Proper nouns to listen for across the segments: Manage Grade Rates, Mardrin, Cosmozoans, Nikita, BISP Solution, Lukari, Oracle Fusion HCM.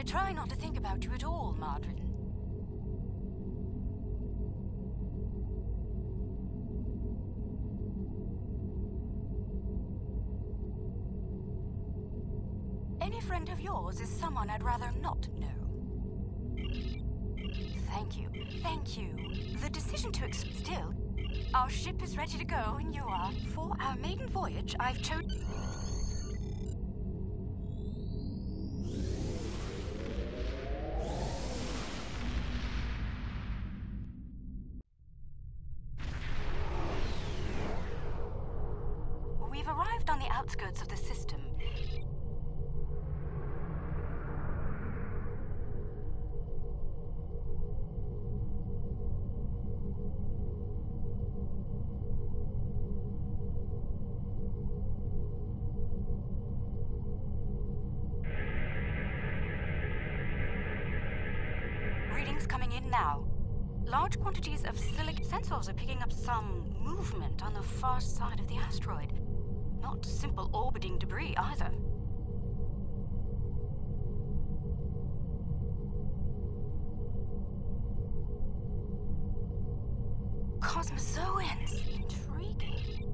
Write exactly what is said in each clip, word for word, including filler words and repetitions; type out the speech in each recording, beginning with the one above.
I try not to think about you at all, Mardrin. Any friend of yours is someone I'd rather not know. Thank you. Thank you. The decision to ex- Still, our ship is ready to go and you are. For our maiden voyage, I've chosen... We've arrived on the outskirts of the system. Now, large quantities of silica sensors are picking up some movement on the far side of the asteroid. Not simple orbiting debris either. Cosmozoans! Intriguing.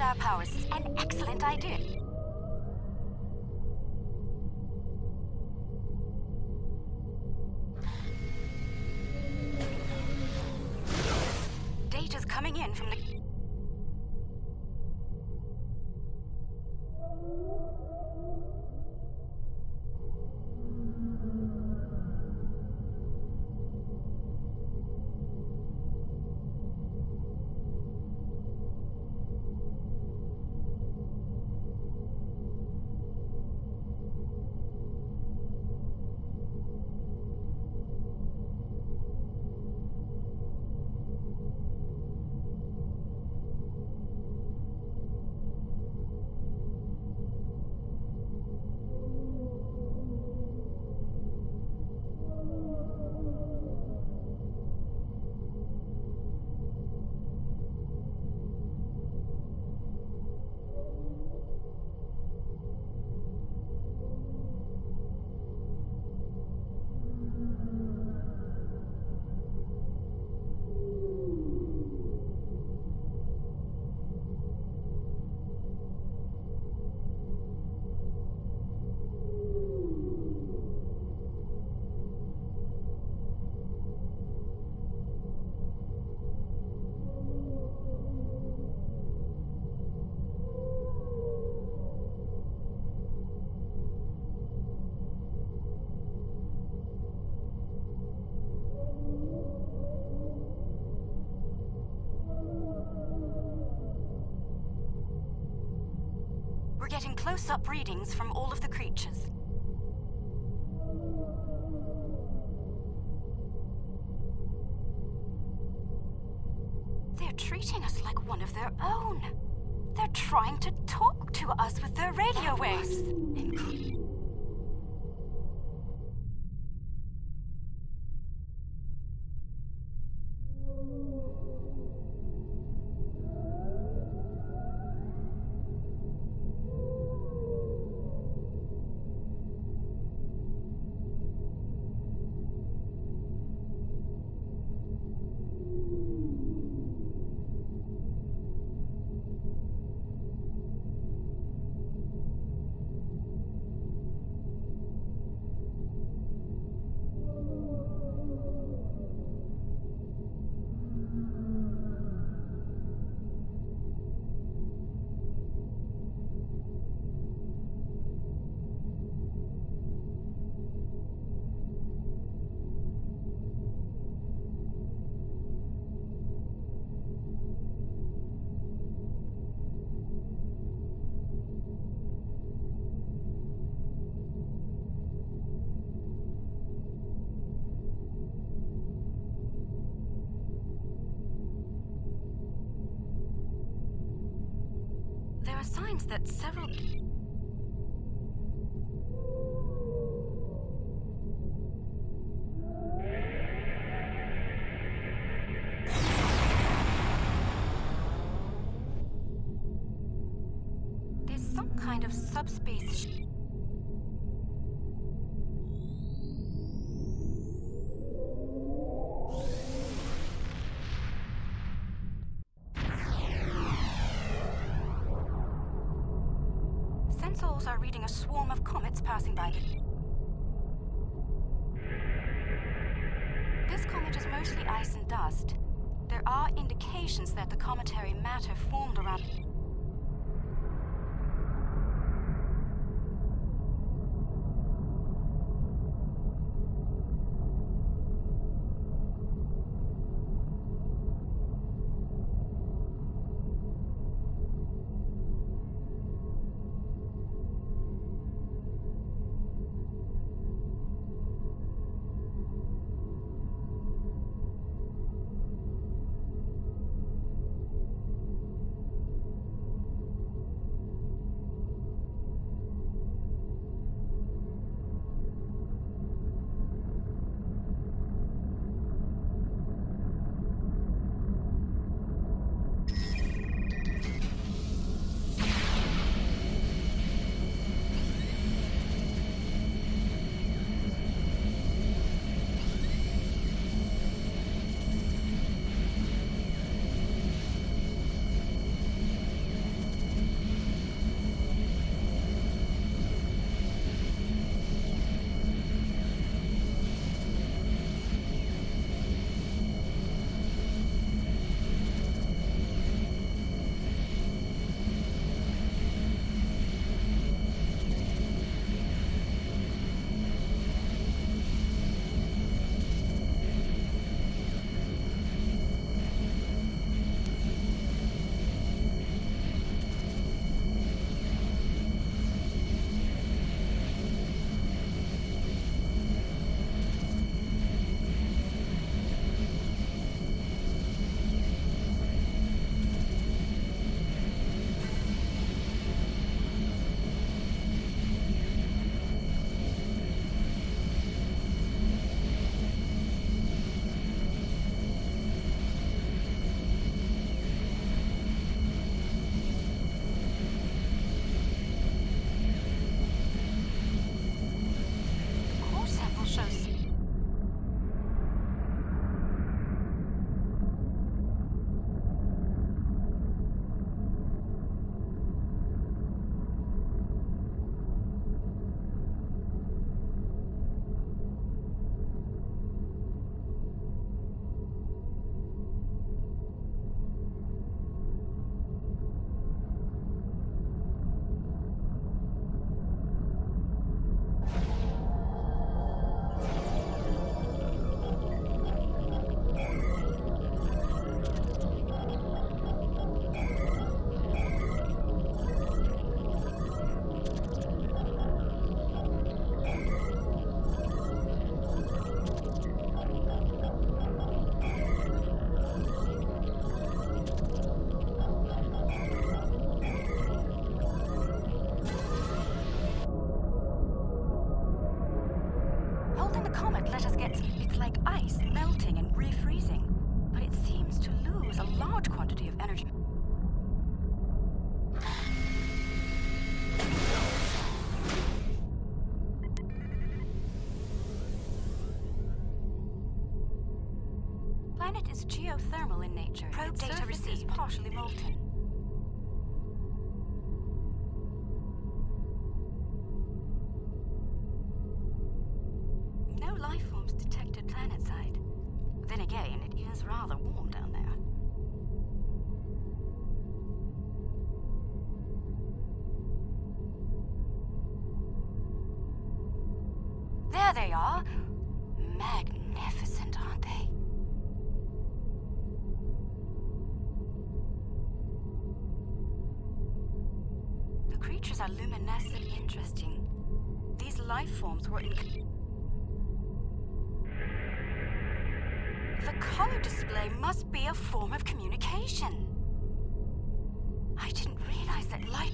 Our powers is an excellent idea. Data's coming in from the... We're getting close-up readings from all of the creatures. They're treating us like one of their own. They're trying to talk to us with their radio waves. Incredible. Signs that several... of subspace. Sensors are reading a swarm of comets passing by. This comet is mostly ice and dust. There are indications that the cometary matter formed around... Geothermal in nature. Probe data received partially molten. No life forms detected planetside. Then again, it is rather warm down there. There they are. Magnificent, aren't they? Creatures are luminescent and interesting. These life forms were in... The color display must be a form of communication. I didn't realize that light...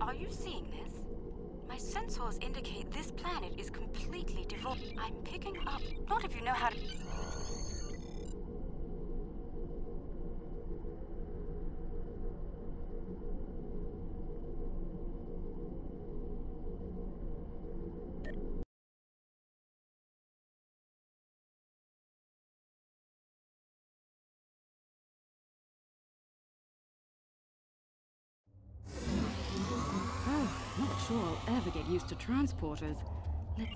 Are you seeing this? My sensors indicate this planet is completely devoid. I'm picking up. Not if you know how to... I'll ever get used to transporters. Let's...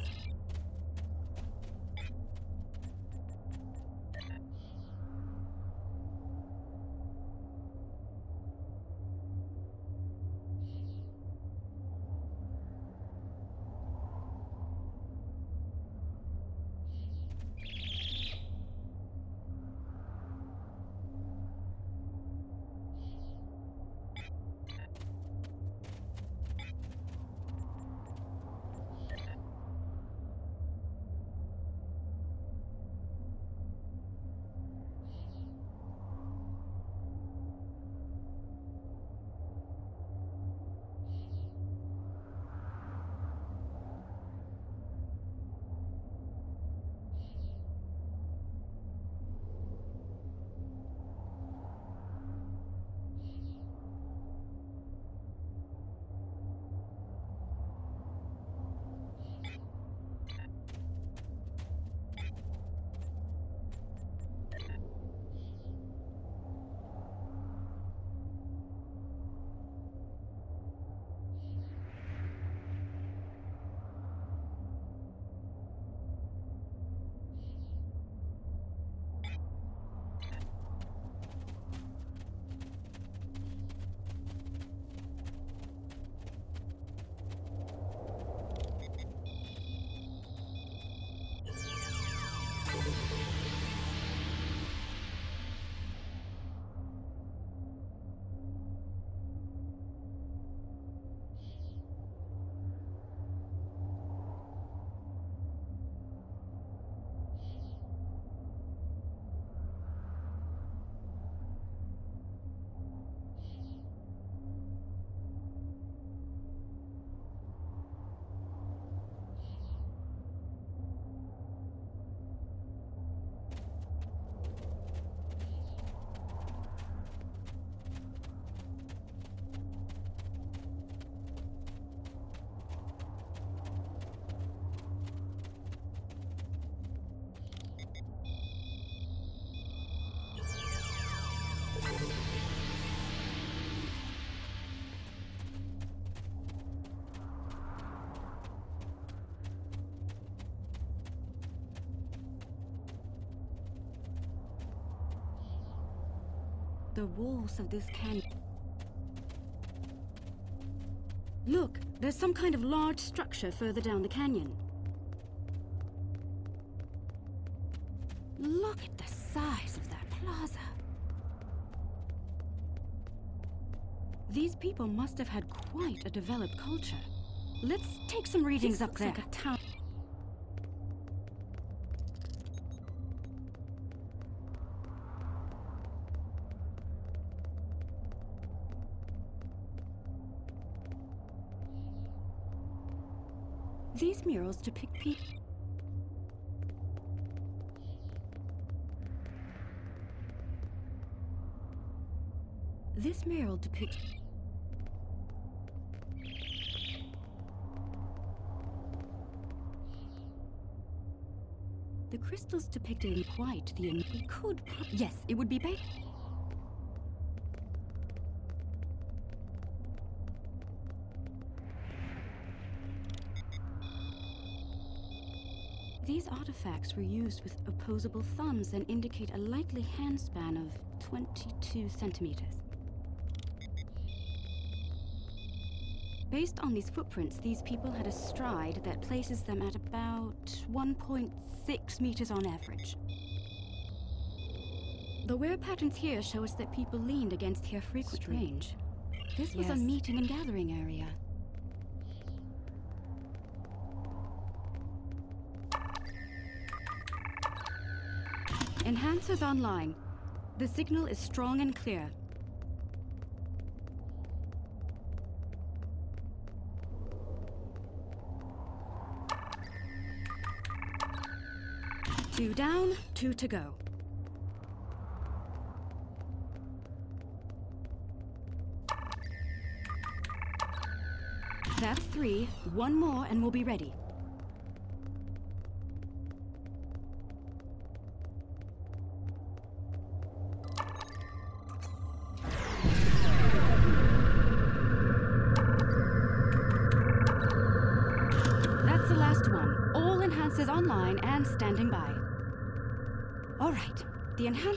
The walls of this canyon. Look, there's some kind of large structure further down the canyon. Look at the size of that plaza. These people must have had quite a developed culture. Let's take some readings up there. This looks like a town. These murals depict people. This mural depicts. The crystals depicted in white. The in it could. Yes, it would be bait. These artifacts were used with opposable thumbs and indicate a likely hand span of twenty-two centimeters. Based on these footprints, these people had a stride that places them at about one point six meters on average. The wear patterns here show us that people leaned against here frequently. Strange. This yes. was a meeting and gathering area. Enhancers online. The signal is strong and clear. Two down, two to go. That's three. One more and we'll be ready. That's the last one. All enhancers online and standing by. All right. The enhance...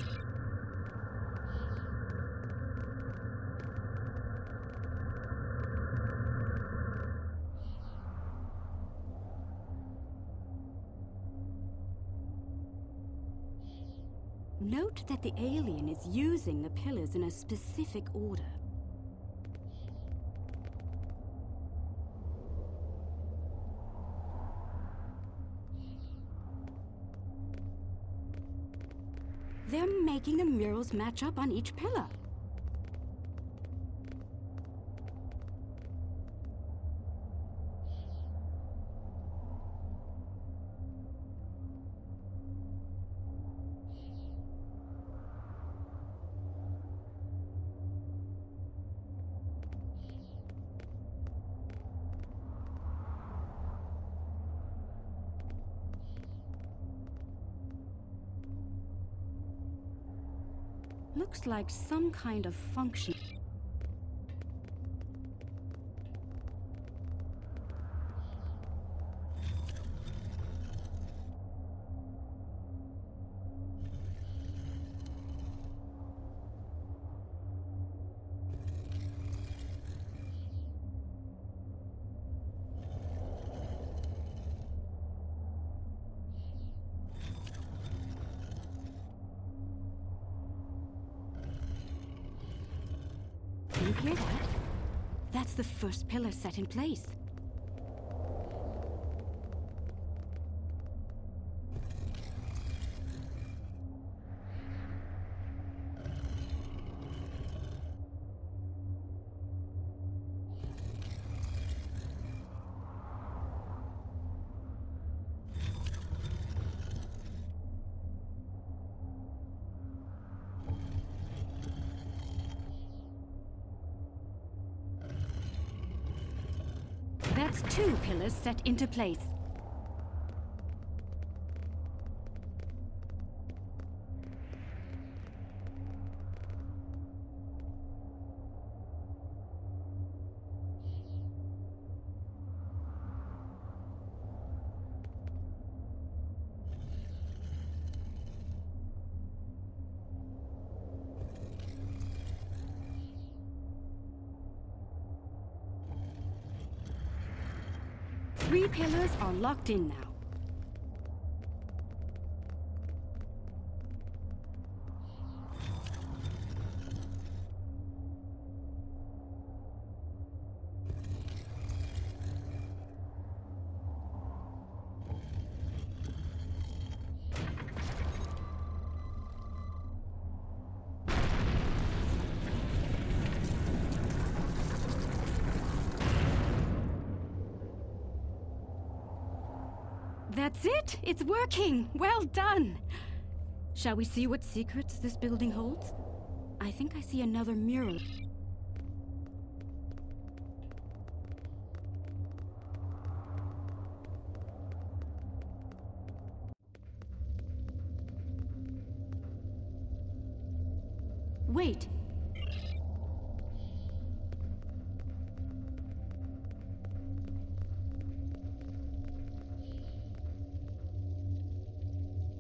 Note that the alien is using the pillars in a specific order. They're making the murals match up on each pillar. Looks like some kind of function. Hear that? That's the first pillar set in place. That's two pillars set into place. Three pillars are locked in now. That's it! It's working! Well done! Shall we see what secrets this building holds? I think I see another mural. Wait!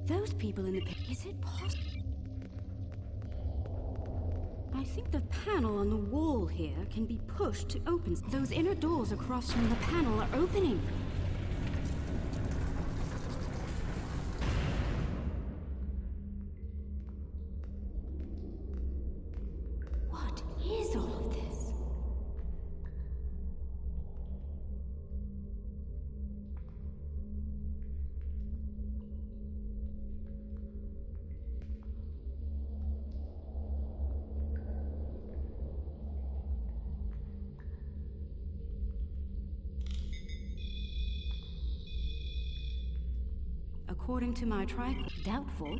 Those people in the picture, is it possible? I think the panel on the wall here can be pushed to open. Those inner doors across from the panel are opening. What is all of this? According to my tribe, doubtful.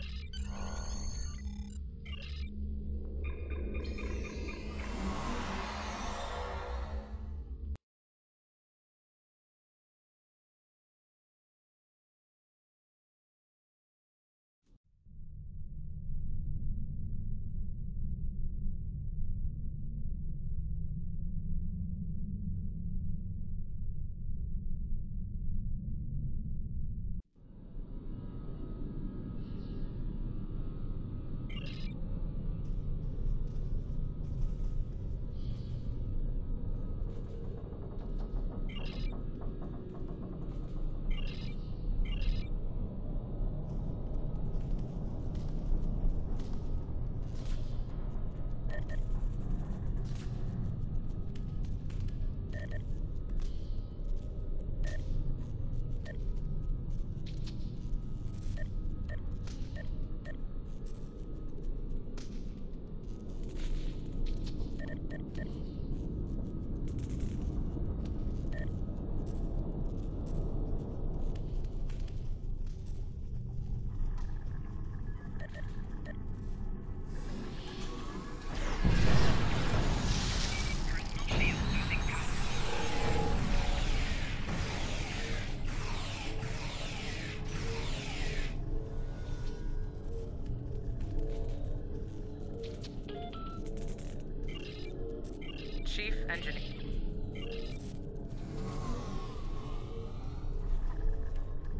Chief Engineer.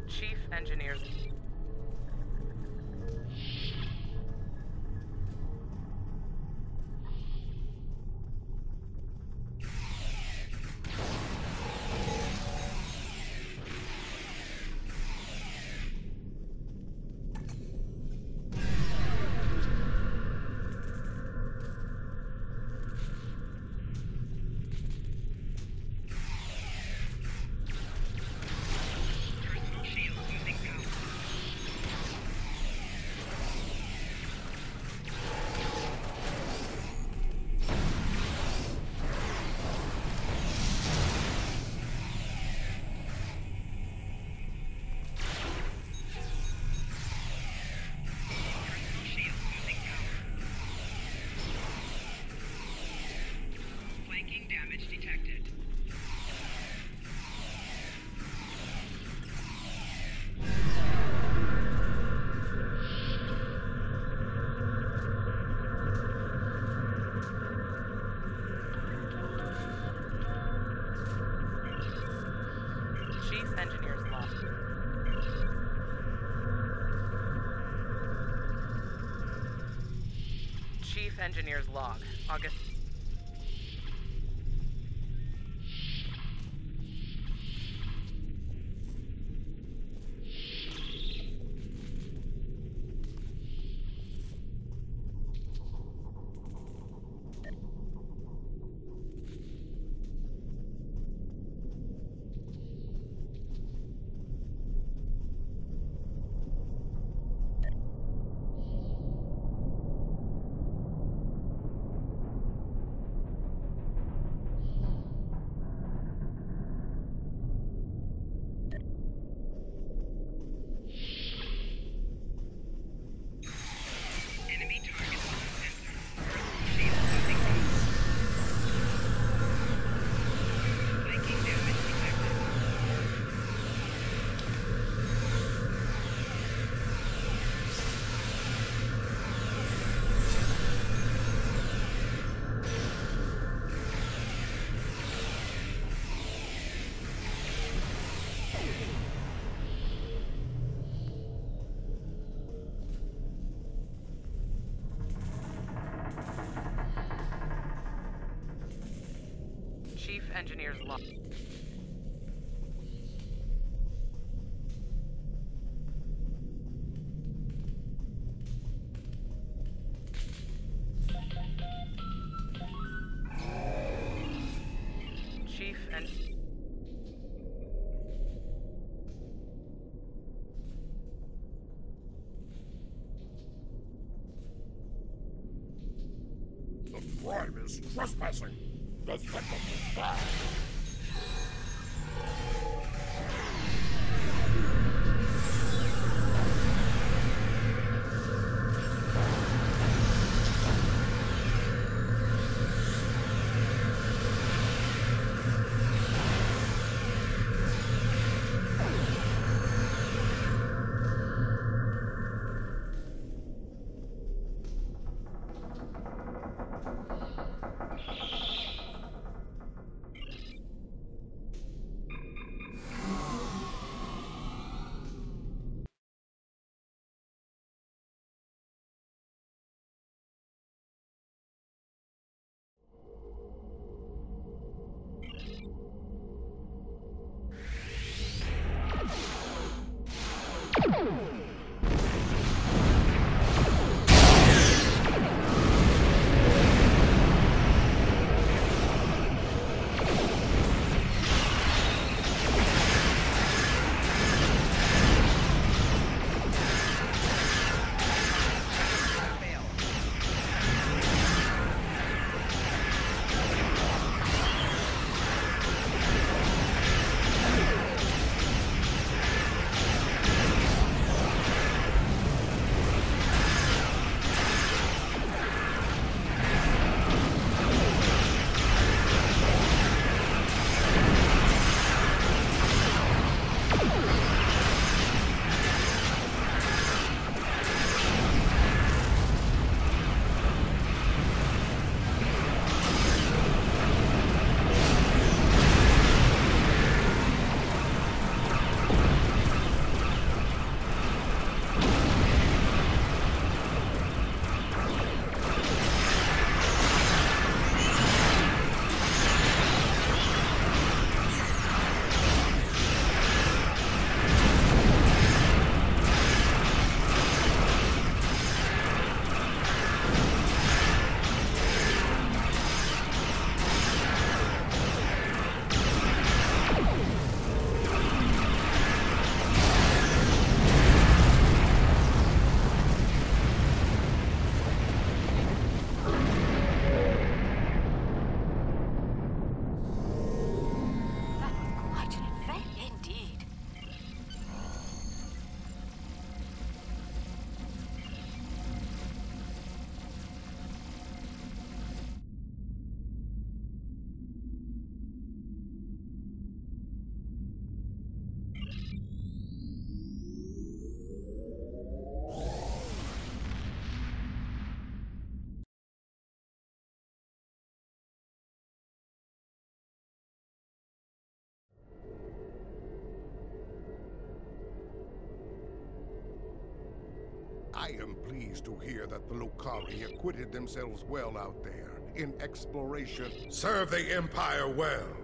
Chief Engineers. Engineer's log, August. Chief Engineer's log. Chief and the crime is trespassing. The second is back. I am pleased to hear that the Lukari acquitted themselves well out there in exploration. Serve the Empire well.